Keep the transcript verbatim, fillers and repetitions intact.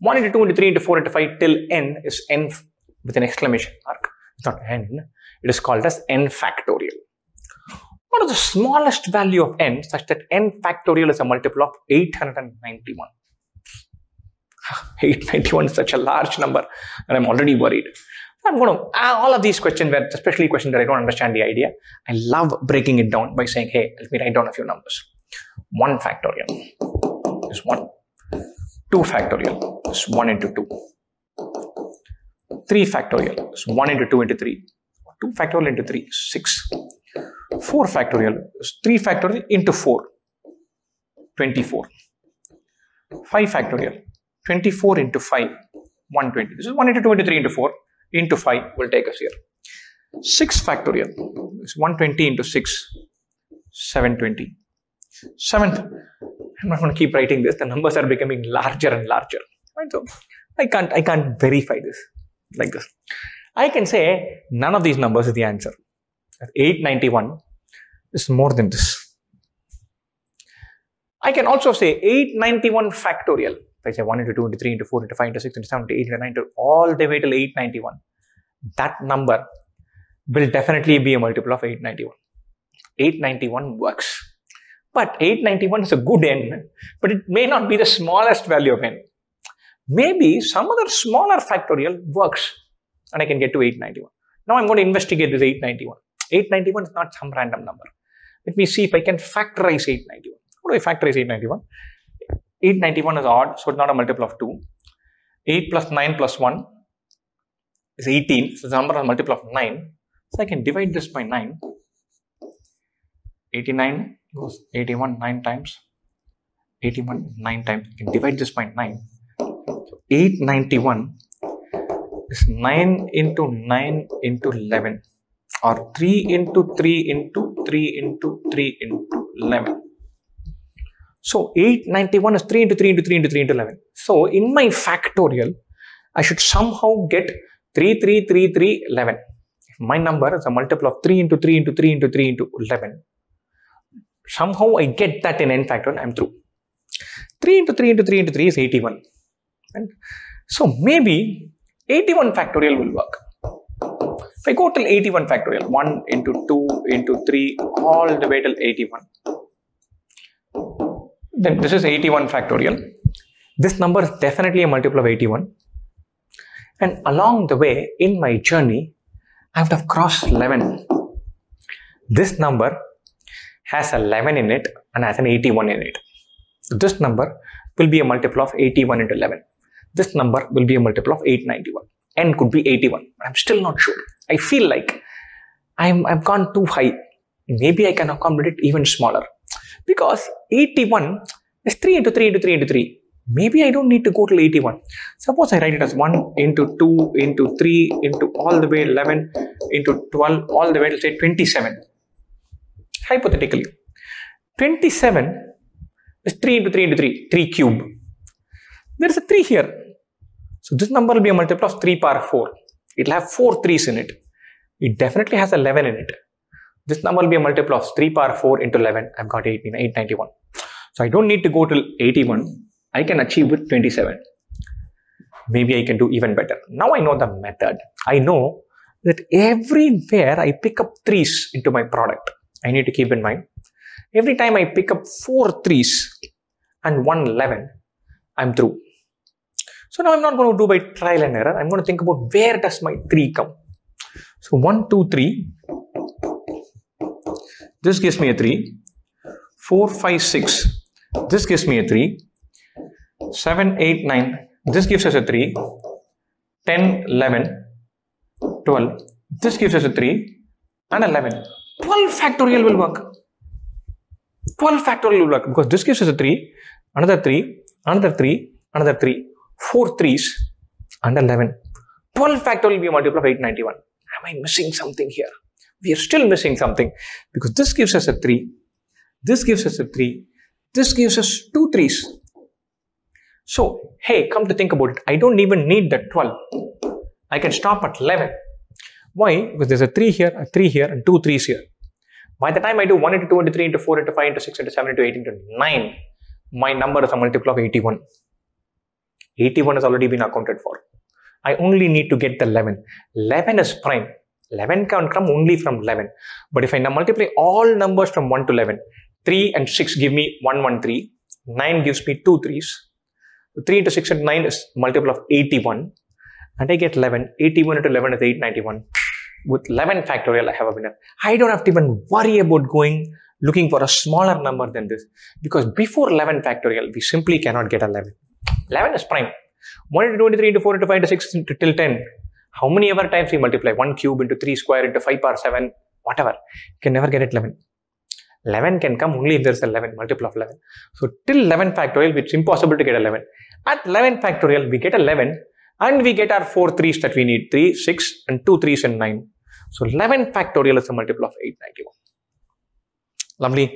one into two into three into four into five till n is n with an exclamation mark. It's not n. It is called as n factorial. What is the smallest value of n such that n factorial is a multiple of eight hundred ninety-one? eight hundred ninety-one is such a large number and I'm already worried. I'm going to, all of these questions were especially questions that I don't understand the idea. I love breaking it down by saying, hey, let me write down a few numbers. one factorial is one. two factorial is one into two. three factorial is one into two into three. two factorial into three is six. four factorial is three factorial into four. twenty-four. five factorial. twenty-four into five. one hundred twenty. This is one into two into three into four. Into five will take us here. six factorial is one hundred twenty into six, seven hundred twenty. seven, I'm not going to keep writing this. The numbers are becoming larger and larger. Right? So I can't, I can't verify this like this. I can say none of these numbers is the answer. eight hundred ninety-one is more than this. I can also say eight hundred ninety-one factorial. If I say one into two into three into four into five into six into seven into eight into nine, all the way till eight hundred ninety-one, that number will definitely be a multiple of eight hundred ninety-one. eight hundred ninety-one works. But eight hundred ninety-one is a good n, but it may not be the smallest value of n. Maybe some other smaller factorial works and I can get to eight hundred ninety-one. Now I'm going to investigate this eight hundred ninety-one. eight hundred ninety-one is not some random number. Let me see if I can factorize eight hundred ninety-one. How do I factorize eight hundred ninety-one? eight hundred ninety-one is odd, so it's not a multiple of two. eight plus nine plus one is eighteen, so the number is a multiple of nine. So I can divide this by nine. eighty-nine goes eighty-one nine times. eighty-one nine times. I can divide this by nine. So eight hundred ninety-one is nine into nine into eleven, or three into three into three into three into eleven. So eight hundred ninety-one is three into three into three into three into eleven. So in my factorial, I should somehow get three, three, three, three, eleven. If my number is a multiple of three into three into three into three into eleven, somehow I get that in n factorial, I'm through. three into three into three into three is eighty-one. Right? So maybe eighty-one factorial will work. If I go till eighty-one factorial, one into two into three, all the way till eighty-one. Then this is eighty-one factorial. This number is definitely a multiple of eighty-one. And along the way, in my journey, I would have crossed eleven. This number has eleven in it and has an eighty-one in it. So this number will be a multiple of eighty-one into eleven. This number will be a multiple of eight hundred ninety-one. N could be eighty-one. I'm still not sure. I feel like I'm, I've gone too high. Maybe I can accommodate even smaller. Because eighty-one is three into three into three into three. Maybe I don't need to go till eighty-one. Suppose I write it as one into two into three into all the way eleven into twelve all the way to say twenty-seven. Hypothetically, twenty-seven is three into three into three, three cube. There is a three here. So this number will be a multiple of three power four. It will have four threes in it. It definitely has eleven in it. This number will be a multiple of three power four into eleven. I've got eighteen, eight hundred ninety-one. So I don't need to go till eighty-one. I can achieve with twenty-seven. Maybe I can do even better. Now I know the method. I know that everywhere I pick up threes into my product, I need to keep in mind, every time I pick up four threes and one eleven, I'm through. So now I'm not going to do by trial and error. I'm going to think about where does my three come. So one, two, three. This gives me a three. four, five, six. This gives me a three. seven, eight, nine. This gives us a three. ten, eleven, twelve. This gives us a three. And eleven. twelve factorial will work. twelve factorial will work. Because this gives us a three. Another three. Another three. Another three. four threes. And eleven. twelve factorial will be a multiple of eight hundred ninety-one. Am I missing something here? We are still missing something because this gives us a three, this gives us a three, this gives us two threes. So, hey, come to think about it, I don't even need the twelve. I can stop at eleven. Why? Because there's a three here, a three here, and two threes here. By the time I do one into two into three into four into five into six into seven into eight into nine, my number is a multiple of eighty-one. eighty-one has already been accounted for. I only need to get the eleven. eleven is prime. eleven can come only from eleven. But if I now multiply all numbers from one to eleven, three and six give me one hundred thirteen. nine gives me two threes. three into six and nine is multiple of eighty-one. And I get eleven. eighty-one into eleven is eight hundred ninety-one. With eleven factorial, I have a winner. I don't have to even worry about going looking for a smaller number than this. Because before eleven factorial, we simply cannot get eleven. eleven is prime. one into twenty-three into four into five into six into till ten. How many ever times we multiply one cube into three square into five power seven, whatever, you can never get it eleven. eleven can come only if there is eleven, multiple of eleven. So till eleven factorial, it's impossible to get eleven. At eleven factorial, we get eleven and we get our four threes that we need, three, six and two threes and nine. So eleven factorial is a multiple of eight hundred ninety-one. Lovely.